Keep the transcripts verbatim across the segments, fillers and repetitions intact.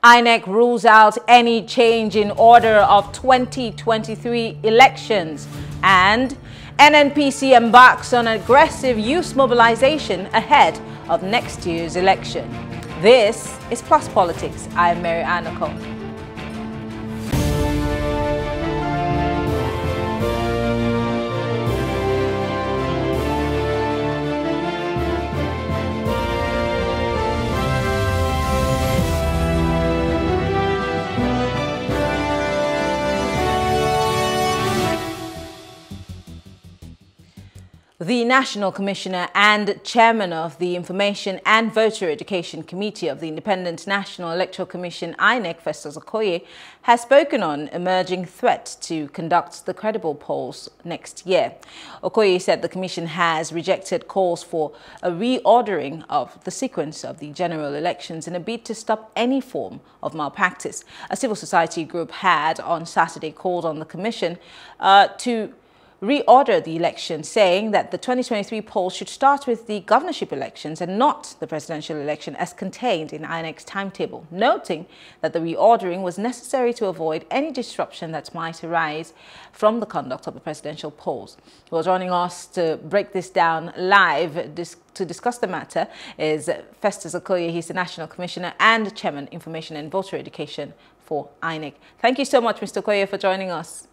I N E C rules out any change in order of twenty twenty-three elections, and N N P C embarks on aggressive youth mobilization ahead of next year's election. This is Plus Politics. I'm Mary Anacol. The National Commissioner and Chairman of the Information and Voter Education Committee of the Independent National Electoral Commission I N E C, Festus Okoye, has spoken on emerging threats to conduct the credible polls next year. Okoye said the Commission has rejected calls for a reordering of the sequence of the general elections in a bid to stop any form of malpractice. A civil society group had on Saturday called on the Commission uh, to reorder the election, saying that the twenty twenty-three polls should start with the governorship elections and not the presidential election as contained in I N E C's timetable, noting that the reordering was necessary to avoid any disruption that might arise from the conduct of the presidential polls. Well, joining us to break this down live dis to discuss the matter is Festus Okoye. He's the National Commissioner and Chairman, Information and Voter Education for I N E C. Thank you so much, Mister Okoye, for joining us.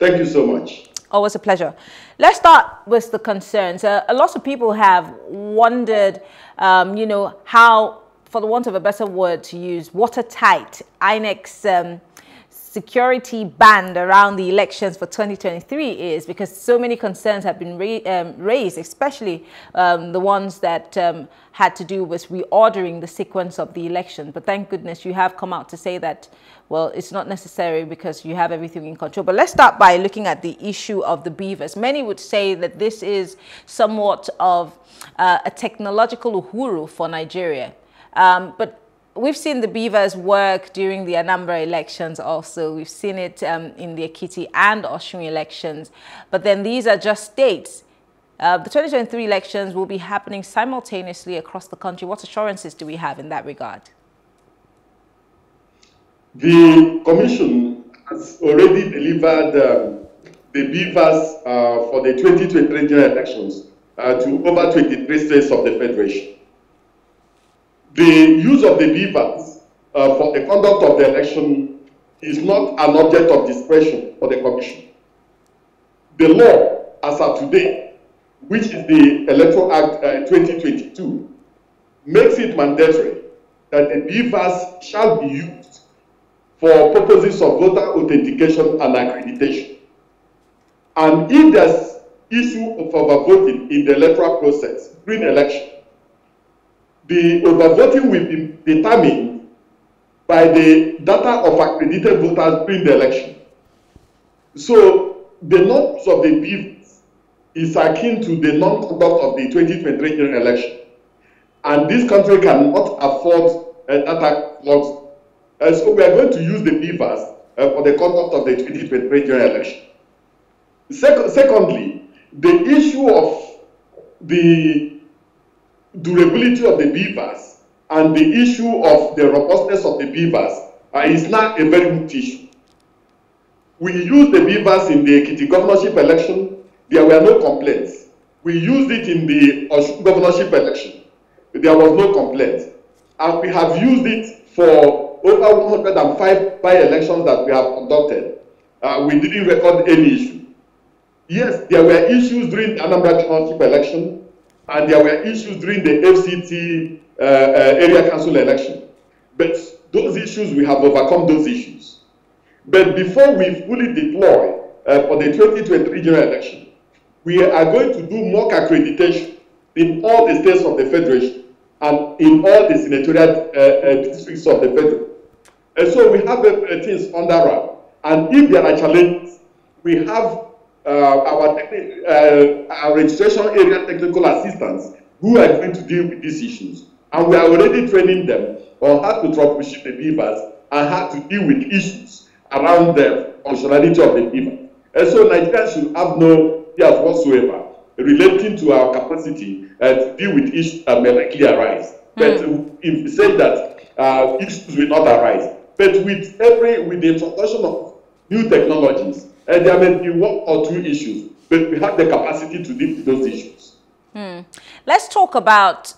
Thank you so much. Always a pleasure. Let's start with the concerns. Uh, a lot of people have wondered, um, you know, how, for the want of a better word to use, watertight I N E C's um, security band around the elections for twenty twenty-three is, because so many concerns have been ra um, raised, especially um, the ones that um, had to do with reordering the sequence of the election. But thank goodness you have come out to say that, well, it's not necessary because you have everything in control. But let's start by looking at the issue of the B V A S. Many would say that this is somewhat of uh, a technological uhuru for Nigeria. Um, but we've seen the B V A S work during the Anambra elections also. We've seen it um, in the Ekiti and Osun elections. But then these are just dates. Uh, the twenty twenty-three elections will be happening simultaneously across the country. What assurances do we have in that regard? The Commission has already delivered um, the B V A S uh, for the twenty twenty-three general elections uh, to over twenty-three states of the Federation. The use of the B V A S uh, for the conduct of the election is not an object of discretion for the Commission. The law, as of today, which is the Electoral Act uh, twenty twenty-two, makes it mandatory that the B V A S shall be used for purposes of voter authentication and accreditation. And if there's issue of overvoting in the electoral process during election, the overvoting will be determined by the data of accredited voters during the election. So the norms of the B V A S is akin to the non-conduct of the twenty twenty-three general election. And this country cannot afford uh, data logs. Uh, so we are going to use the B V A S uh, for the conduct of the twenty twenty-three general election. Sec secondly, the issue of the durability of the B V A S and the issue of the robustness of the B V A S uh, is not a very good issue. We used the B V A S in the Ekiti governorship election. There were no complaints. We used it in the Osun governorship election. There was no complaint. And we have used it for over one hundred and five by-elections that we have conducted. Uh, we didn't record any issue. Yes, there were issues during the Anambra governorship election, and there were issues during the F C T uh, uh, area council election. But those issues, we have overcome those issues. But before we fully deploy uh, for the twenty twenty-three general election, we are going to do mock accreditation in all the states of the Federation and in all the senatorial uh, uh, districts of the Federation. And so we have uh, things under wrap. And if there are challenges, we have Uh, our, uh, our registration area technical assistants who are going to deal with these issues. And we are already training them on how to troubleshoot the B V A S and how to deal with issues around the functionality of the B V A S. And so Nigeria should have no fears whatsoever relating to our capacity uh, to deal with issues that may likely arise. Mm. But if we say that uh, issues will not arise. But with every with the introduction of new technologies, and there may be one or two issues, but we have the capacity to deal with those issues. Hmm. Let's talk about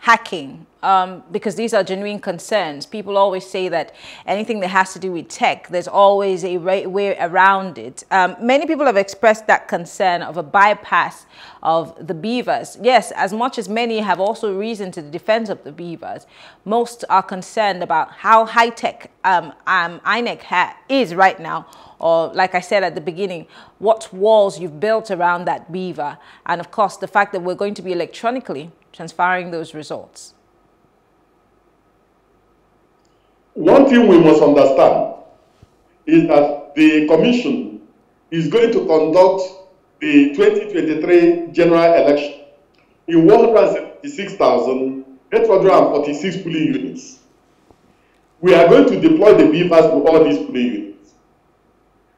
hacking, um, because these are genuine concerns. People always say that anything that has to do with tech, there's always a right way around it. Um, many people have expressed that concern of a bypass of the B V A S. Yes, as much as many have also reason to the defense of the B V A S, most are concerned about how high-tech um, um, I N E C ha is right now, or like I said at the beginning, what walls you've built around that B V A S, and of course the fact that we're going to be electronically transferring those results. One thing we must understand is that the Commission is going to conduct the twenty twenty-three general election in one hundred seventy-six thousand eight hundred forty-six polling units. We are going to deploy the B V A S to all these polling units.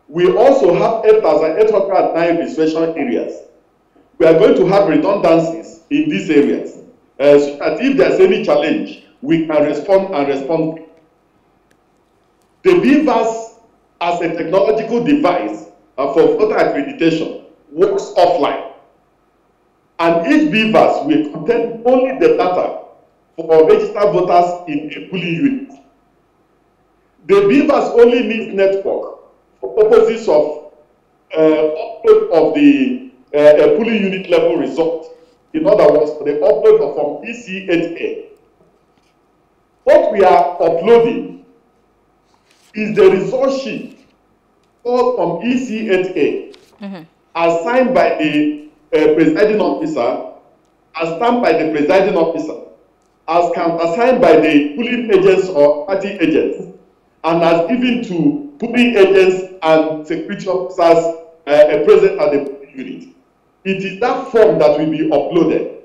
We also have eight thousand eight hundred nine registration areas. We are going to have redundancies in these areas, uh, so that if there's any challenge, we can respond and respond. The B V A S as a technological device uh, for voter accreditation works offline, and each B V A S will contain only the data for registered voters in a polling unit. The B V A S only needs network for purposes of uh, upload of the uh, uh, polling unit level result. In other words, for the upload from E C eight A. What we are uploading is the result sheet called from E C eight A, mm-hmm. as signed by the uh, presiding officer, as stamped by the presiding officer, as signed by the polling agents or party agents, and as given to polling agents and security officers uh, present at the polling unit. It is that form that will be uploaded.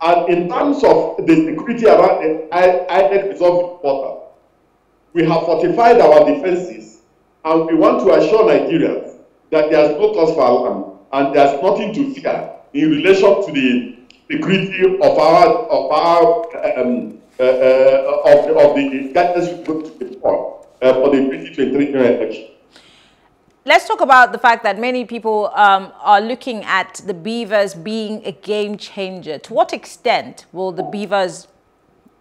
And in terms of the security around the I N E C resolve portal, we have fortified our defenses, and we want to assure Nigerians that there is no cause for alarm and there is nothing to fear in relation to the security of our of our um, uh, uh, of the, of the guidance we put to the form uh, for the twenty twenty-three election. Let's talk about the fact that many people um, are looking at the B V A S being a game changer. To what extent will the B V A S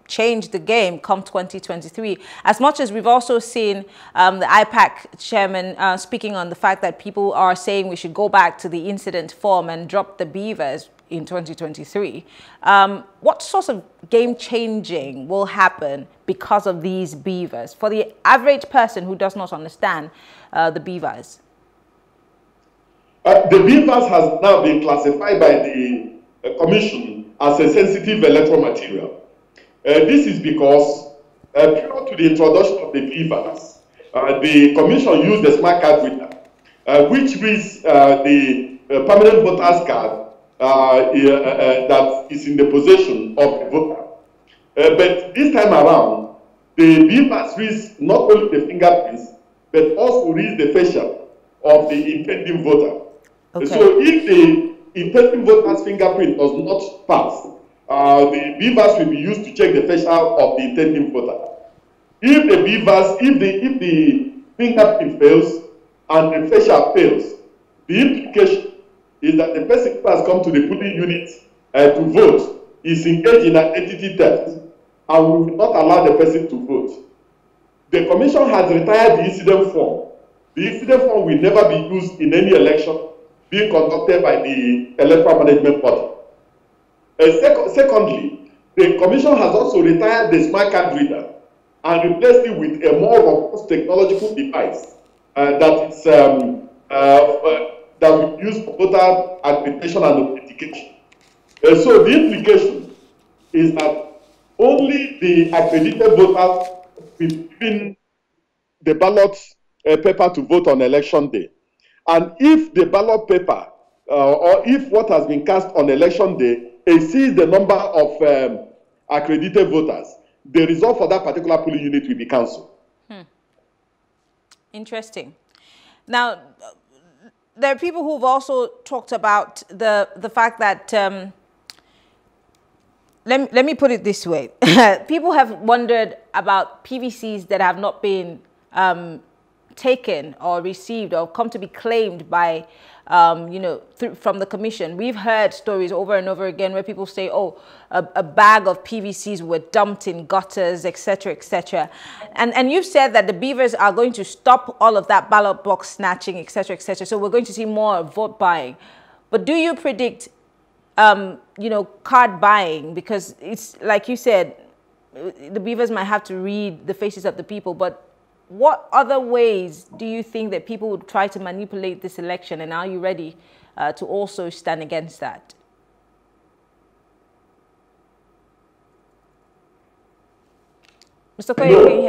change the game come twenty twenty-three? As much as we've also seen um, the I PAC chairman uh, speaking on the fact that people are saying we should go back to the incident form and drop the B V A S in twenty twenty-three. Um, what sort of game changing will happen because of these B V A S for the average person who does not understand uh, the B V A S? Uh, the B V A S has now been classified by the uh, Commission as a sensitive electro material. Uh, this is because uh, prior to the introduction of the B V A S, uh, the Commission used the smart card reader, uh, which reads uh, the uh, permanent voter's card Uh, uh, uh, that is in the possession of the voter. Uh, but this time around, the B V A S reads not only the fingerprints, but also reads the facial of the intending voter. Okay. So if the intending voter's fingerprint does not pass, uh, the B V A S will be used to check the facial of the intending voter. If the B V A S, if the, if the fingerprint fails and the facial fails, the implication is that the person who has come to the polling unit uh, to vote is engaged in identity theft, and we will not allow the person to vote. The Commission has retired the incident form. The incident form will never be used in any election being conducted by the Electoral Management Party. Uh, sec secondly, the Commission has also retired the smart card reader and replaced it with a more robust technological device uh, that is um, uh, uh, that we use for voter accreditation and authentication. Uh, so the implication is that only the accredited voters will win the ballot uh, paper to vote on election day. And if the ballot paper uh, or if what has been cast on election day exceeds the number of um, accredited voters, the result for that particular polling unit will be cancelled. Hmm. Interesting. Now, there are people who've also talked about the, the fact that um, let, let me put it this way. People have wondered about P V Cs that have not been um, taken or received or come to be claimed by, um, you know, th from the commission. We've heard stories over and over again where people say, oh, a, a bag of P V Cs were dumped in gutters, et cetera, et cetera. And, and you've said that the Beavers are going to stop all of that ballot box snatching, et cetera, et cetera. So we're going to see more vote buying. But do you predict, um, you know, card buying? Because it's like you said, the Beavers might have to read the faces of the people, but what other ways do you think that people would try to manipulate this election, and are you ready uh, to also stand against that? Mister Okoye, no.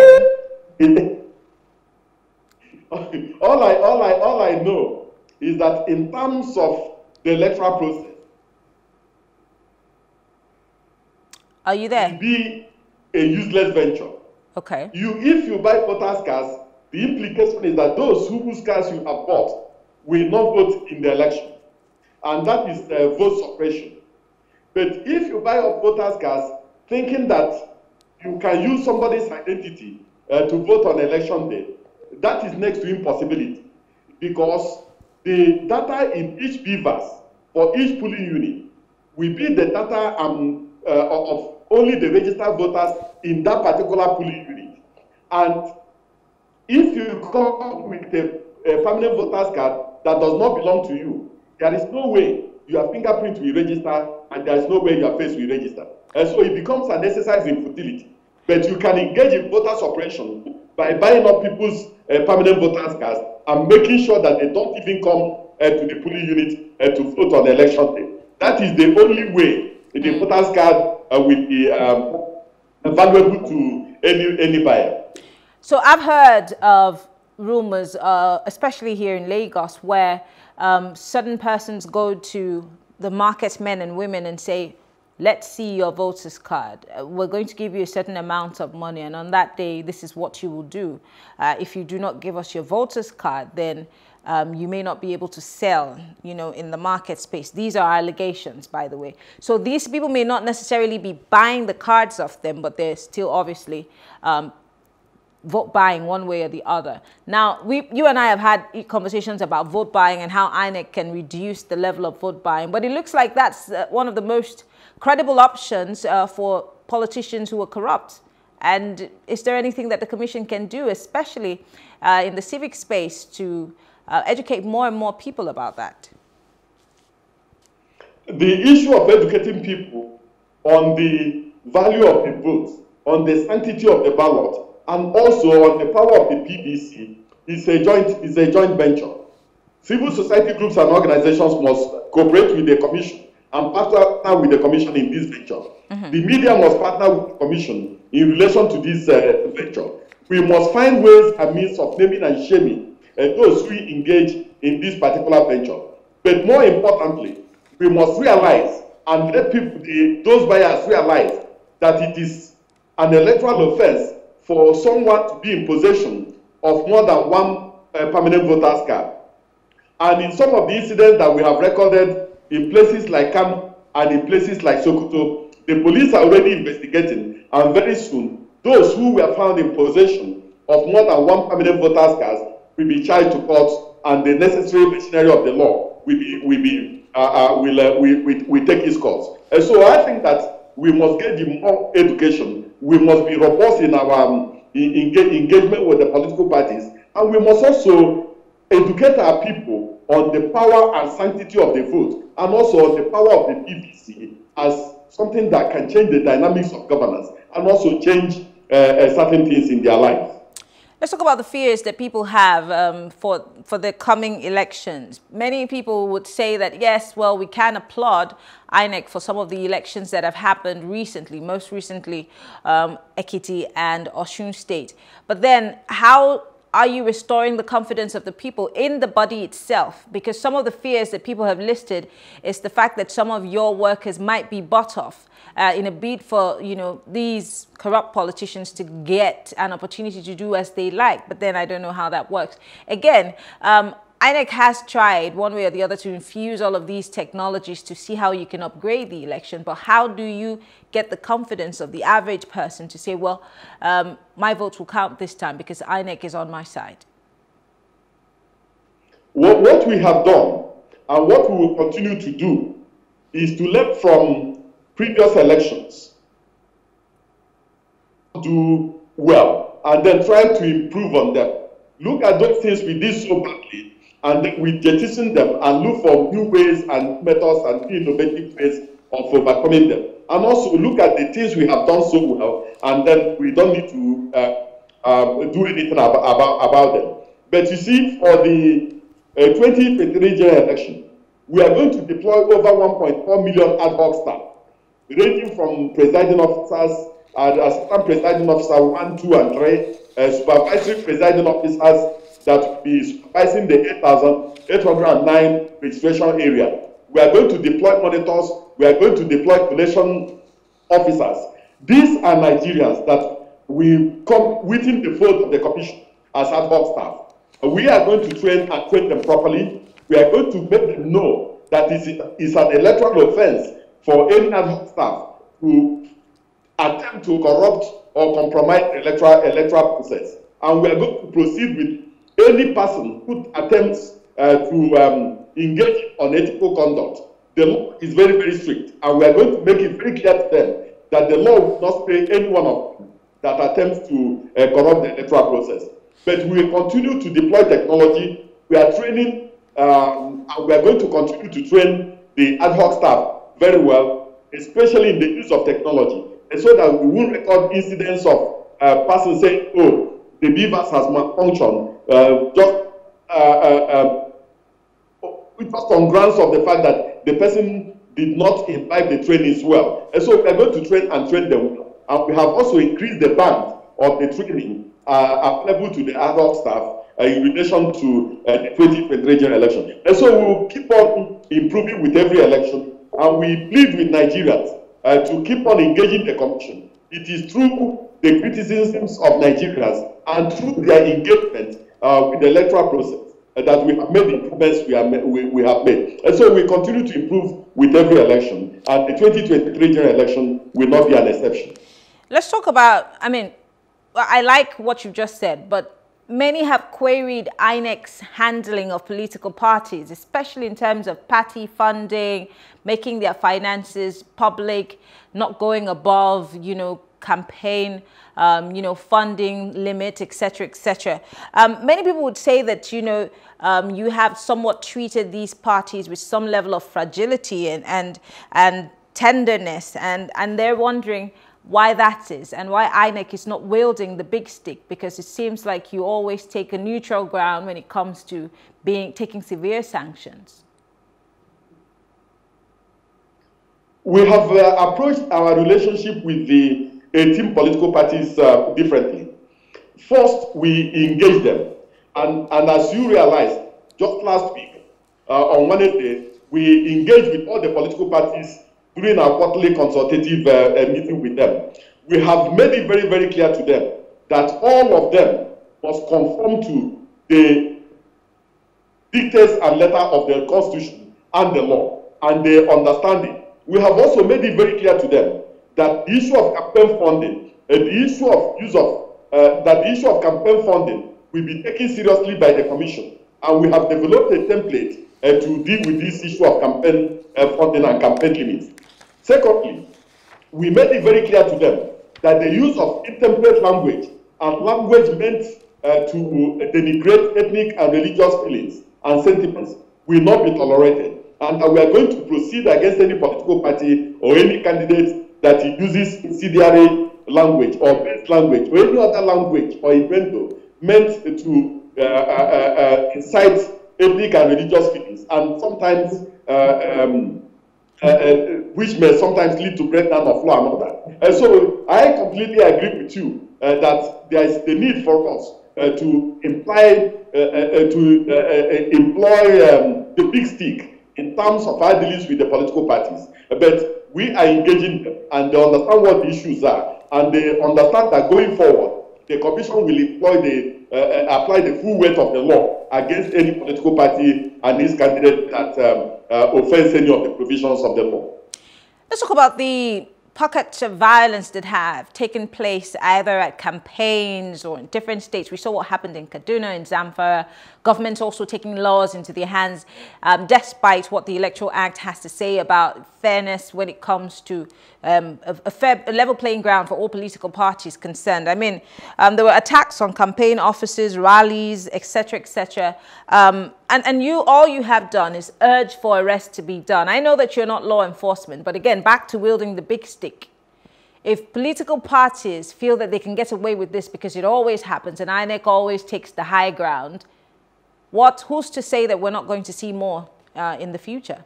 Can you hear me? all, I, all, I, all I know is that in terms of the electoral process... Are you there? It will be a useless venture. Okay. You, if you buy voters' cards, the implication is that those whose cards you have bought will not vote in the election, and that is uh, vote suppression. But if you buy up voters' cards thinking that you can use somebody's identity uh, to vote on election day, that is next to impossibility, because the data in each B V A S for each polling unit will be the data um, uh, of only the registered voters in that particular polling unit. And if you come with a, a permanent voter's card that does not belong to you, there is no way your fingerprint will register, and there is no way your face will register. And so it becomes an exercise in futility. But you can engage in voter suppression by buying up people's uh, permanent voter's cards and making sure that they don't even come uh, to the polling unit uh, to vote on election day. That is the only way the voter's card uh, will be um, valuable to any, any buyer. So I've heard of rumors, uh, especially here in Lagos, where um, certain persons go to the market men and women and say, let's see your voter's card. We're going to give you a certain amount of money, and on that day, this is what you will do. Uh, if you do not give us your voter's card, then Um, you may not be able to sell, you know, in the market space. These are allegations, by the way. So these people may not necessarily be buying the cards of them, but they're still obviously um, vote buying one way or the other. Now, we, you and I have had conversations about vote buying and how I N E C can reduce the level of vote buying, but it looks like that's uh, one of the most credible options uh, for politicians who are corrupt. And is there anything that the Commission can do, especially uh, in the civic space, to Uh, educate more and more people about that? The issue of educating people on the value of the vote, on the sanctity of the ballot, and also on the power of the P V C is a joint, is a joint venture. Civil society groups and organizations must cooperate with the Commission and partner with the Commission in this venture. Mm-hmm. The media must partner with the Commission in relation to this uh, venture. We must find ways and means of naming and shaming and those who engage in this particular venture. But more importantly, we must realize and let people, the, those buyers realize that it is an electoral offense for someone to be in possession of more than one uh, permanent voter's card. And in some of the incidents that we have recorded in places like KAM and in places like Sokoto, the police are already investigating, and very soon, those who were found in possession of more than one permanent voter's card will be charged to court, and the necessary machinery of the law will be will be uh, uh, will uh, we will, will take its course. And so I think that we must get the more education. We must be robust in our um, in, in, engagement with the political parties, and we must also educate our people on the power and sanctity of the vote, and also on the power of the P V C as something that can change the dynamics of governance and also change uh, uh, certain things in their lives. Let's talk about the fears that people have um, for, for the coming elections. Many people would say that, yes, well, we can applaud I N E C for some of the elections that have happened recently, most recently um, Ekiti and Osun State. But then how are you restoring the confidence of the people in the body itself? Because some of the fears that people have listed is the fact that some of your workers might be bought off uh, in a bid for, you know, these corrupt politicians to get an opportunity to do as they like. But then I don't know how that works. Again, um, I N E C has tried one way or the other to infuse all of these technologies to see how you can upgrade the election, but how do you get the confidence of the average person to say, well, um, my vote will count this time because I N E C is on my side? What, what we have done and what we will continue to do is to learn from previous elections, do well, and then try to improve on them. Look at those things we did so badly, and then we jettison them and look for new ways and methods and innovative ways of overcoming them. And also look at the things we have done so well, and then we don't need to uh, uh, do anything about, about, about them. But you see, for the uh, twenty twenty-three general election, we are going to deploy over one point four million ad hoc staff, ranging from presiding officers, and assistant presiding officer one, two, and three, uh, supervisory presiding officers that will be supervising the eight thousand eight hundred nine registration area. We are going to deploy monitors. We are going to deploy collation officers. These are Nigerians that will come within the fold of the commission as ad hoc staff. We are going to train and train them properly. We are going to make them know that it is an electoral offense for any ad hoc staff to attempt to corrupt or compromise electoral electoral process. And we are going to proceed with any person who attempts uh, to um, engage in unethical conduct. The law is very, very strict, and we are going to make it very clear to them that the law will not spare any one of them that attempts to uh, corrupt the electoral process. But we will continue to deploy technology. We are training, um, and we are going to continue to train the ad hoc staff very well, especially in the use of technology, so that we won't record incidents of a uh, person saying, oh, the B V A S has malfunctioned, uh, just, uh, uh, uh, just on grounds of the fact that the person did not imbibe the trainings well. And so we are going to train and train them. And we have also increased the band of the training uh, available to the ad hoc staff uh, in relation to uh, the twenty twenty-three general election. And so we will keep on improving with every election, and we plead with Nigerians Uh, to keep on engaging the commission. It is through the criticisms of Nigerians and through their engagement uh, with the electoral process uh, that we have made the improvements we, are, we, we have made. And so we continue to improve with every election, and the twenty twenty-three general election will not be an exception. Let's talk about, I mean, I like what you just said, but many have queried I N E C's handling of political parties, especially in terms of party funding, making their finances public, not going above, you know, campaign, um, you know, funding limit, et cetera, et cetera. Um, many people would say that, you know, um, you have somewhat treated these parties with some level of fragility and and and tenderness, and and they're wondering why that is, and why I N E C is not wielding the big stick, because it seems like you always take a neutral ground when it comes to being taking severe sanctions. We have uh, approached our relationship with the eighteen political parties uh, differently. First, we engage them, and, and as you realize, just last week, uh, on Wednesday, we engaged with all the political parties during our quarterly consultative uh, meeting with them. We have made it very, very clear to them that all of them must conform to the dictates and letter of the Constitution and the law and their understanding. We have also made it very clear to them that the issue of campaign funding, uh, the issue of use of uh, that the issue of campaign funding will be taken seriously by the Commission, and we have developed a template uh, to deal with this issue of campaign uh, funding and campaign limits. Secondly, we made it very clear to them that the use of intemperate language and language meant uh, to denigrate ethnic and religious feelings and sentiments will not be tolerated, and that we are going to proceed against any political party or any candidate that uses incendiary language or base language or any other language or invento meant to uh, uh, uh, incite ethnic and religious feelings, and sometimes uh, um, Uh, uh, which may sometimes lead to breakdown of law and order. And so I completely agree with you uh, that there is the need for us uh, to imply, uh, uh, to uh, uh, employ um, the big stick in terms of our dealings with the political parties. But we are engaging them, and they understand what the issues are, and they understand that going forward, the Commission will employ the, uh, apply the full weight of the law against any political party and its candidate that um, uh, offends any of the provisions of the law. Let's talk about the pockets of violence that have taken place either at campaigns or in different states. We saw what happened in Kaduna, in Zamfara. Governments also taking laws into their hands, um, despite what the Electoral Act has to say about fairness when it comes to um, a, a, fair, a level playing ground for all political parties concerned. I mean, um, there were attacks on campaign offices, rallies, et cetera, et cetera. Um, and and you, all you have done is urge for arrest to be done. I know that you're not law enforcement, but again, back to wielding the big stick. If political parties feel that they can get away with this because it always happens and I N E C always takes the high ground, what, who's to say that we're not going to see more uh, in the future?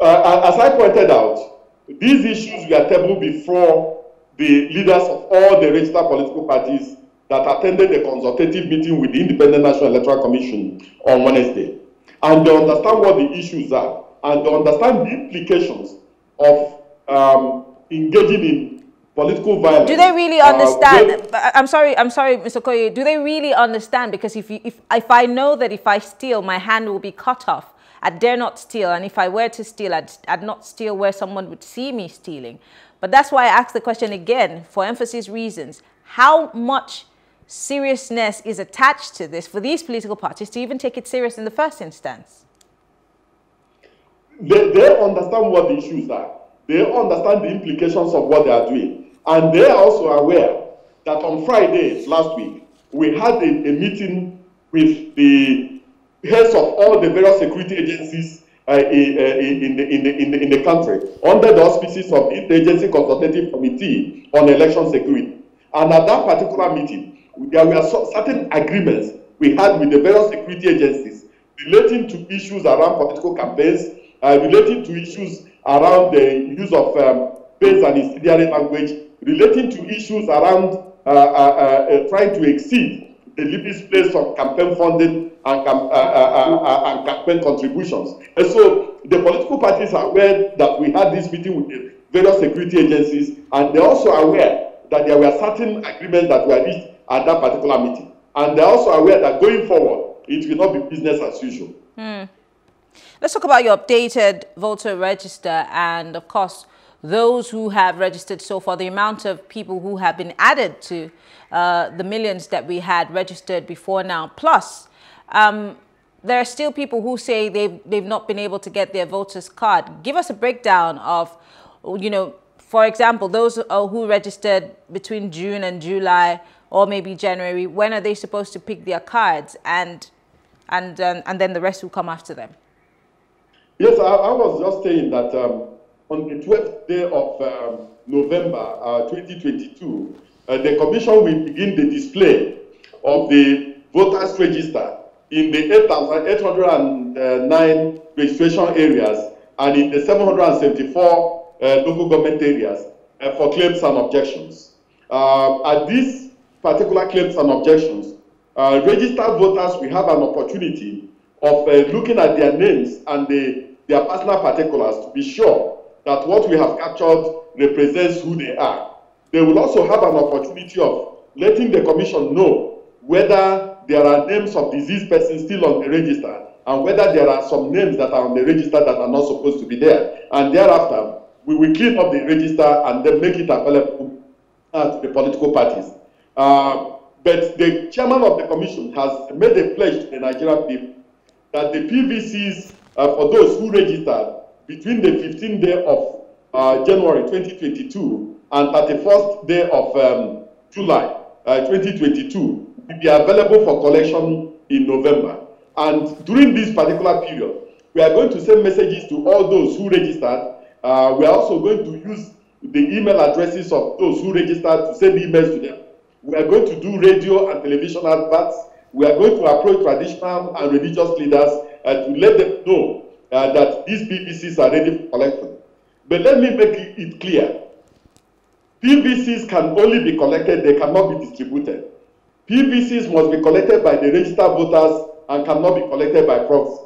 Uh, as I pointed out, these issues were tabled before the leaders of all the registered political parties that attended the consultative meeting with the Independent National Electoral Commission on Wednesday. And they understand what the issues are and they understand the implications of um, engaging in political violence. Do they really understand? Uh, when, I'm sorry, I'm sorry, Mister Okoye. Do they really understand? Because if, you, if, if I know that if I steal, my hand will be cut off. I dare not steal. And if I were to steal, I'd, I'd not steal where someone would see me stealing. But that's why I asked the question again, for emphasis reasons. How much seriousness is attached to this for these political parties to even take it serious in the first instance? They, they understand what the issues are. They understand the implications of what they are doing. And they are also aware that on Friday last week, we had a, a meeting with the heads of all the various security agencies uh, in, in, the, in, the, in, the, in the country under the auspices of the Interagency Consultative Committee on Election Security. And at that particular meeting, there were certain agreements we had with the various security agencies relating to issues around political campaigns, Uh, relating to issues around the use of um, base and incendiary language, relating to issues around uh, uh, uh, uh, trying to exceed the limits placed on campaign funding and, uh, uh, uh, uh, and campaign contributions. And so the political parties are aware that we had this meeting with the various security agencies, and they're also aware that there were certain agreements that were reached at that particular meeting. And they're also aware that going forward, it will not be business as usual. Mm. Let's talk about your updated voter register and, of course, those who have registered so far, the amount of people who have been added to uh, the millions that we had registered before now. Plus, um, there are still people who say they've, they've not been able to get their voter's card. Give us a breakdown of, you know, for example, those who registered between June and July or maybe January, when are they supposed to pick their cards and, and, um, and then the rest will come after them? Yes, I, I was just saying that um, on the twelfth day of um, November uh, twenty twenty-two, uh, the Commission will begin the display of the voters' register in the eight thousand eight hundred nine registration areas and in the seven hundred seventy-four uh, local government areas uh, for claims and objections. Uh, at these particular claims and objections, uh, registered voters will have an opportunity of uh, looking at their names and the, their personal particulars to be sure that what we have captured represents who they are. They will also have an opportunity of letting the Commission know whether there are names of diseased persons still on the register and whether there are some names that are on the register that are not supposed to be there. And thereafter, we will clean up the register and then make it available to the political parties. Uh, but the chairman of the Commission has made a pledge to the Nigerian people that the P V Cs uh, for those who registered between the fifteenth day of uh, January twenty twenty-two and thirty-first day of um, July uh, twenty twenty-two will be available for collection in November. And during this particular period, we are going to send messages to all those who registered. Uh, we are also going to use the email addresses of those who registered to send emails to them. We are going to do radio and television adverts. We are going to approach traditional and religious leaders uh, to let them know uh, that these P V Cs are ready for collection. But let me make it clear. P V Cs can only be collected, they cannot be distributed. P V Cs must be collected by the registered voters and cannot be collected by proxy.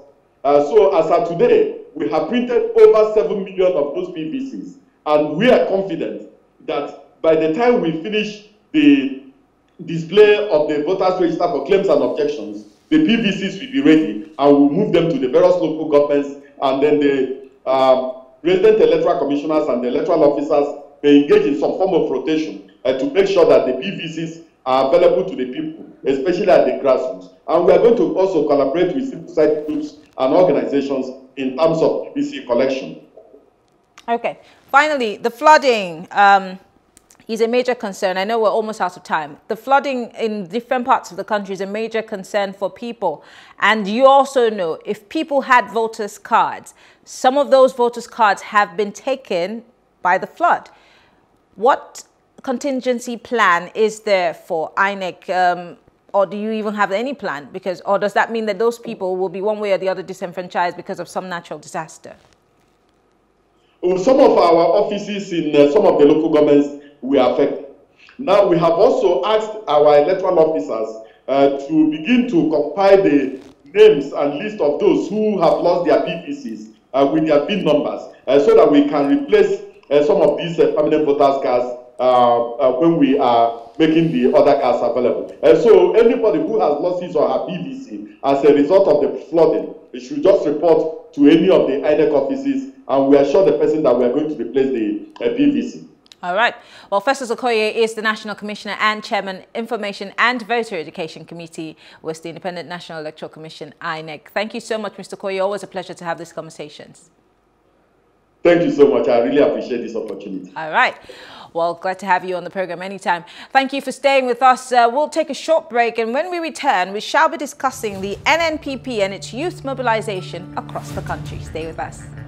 Uh, so as of today, we have printed over seven million of those P V Cs, and we are confident that by the time we finish the display of the voters register for claims and objections, the P V Cs will be ready, and we'll move them to the various local governments, and then the um, resident electoral commissioners and the electoral officers may engage in some form of rotation uh, to make sure that the P V Cs are available to the people, especially at the grassroots. And we are going to also collaborate with civil society groups and organizations in terms of P V C collection. Okay. Finally, the flooding um, is a major concern. I know we're almost out of time. The flooding in different parts of the country is a major concern for people. And you also know if people had voters' cards, some of those voters' cards have been taken by the flood. What contingency plan is there for I N E C? Um, or do you even have any plan? Because, or does that mean that those people will be one way or the other disenfranchised because of some natural disaster? Well, some of our offices in uh, some of the local governments were affected. Now, we have also asked our electoral officers uh, to begin to compile the names and list of those who have lost their P V Cs uh, with their B I N numbers uh, so that we can replace uh, some of these uh, permanent voters' cards Uh, uh, when we are making the other cars available. And so anybody who has lost his or her P V C as a result of the flooding should just report to any of the I N E C offices, and we assure the person that we are going to replace the uh, P V C. All right. Well, Festus Okoye is the National Commissioner and Chairman, Information and Voter Education Committee with the Independent National Electoral Commission, I N E C. Thank you so much, Mister Okoye. Always a pleasure to have these conversations. Thank you so much. I really appreciate this opportunity. All right. Well, glad to have you on the program anytime. Thank you for staying with us. Uh, we'll take a short break, and when we return, we shall be discussing the N N P P and its youth mobilization across the country. Stay with us.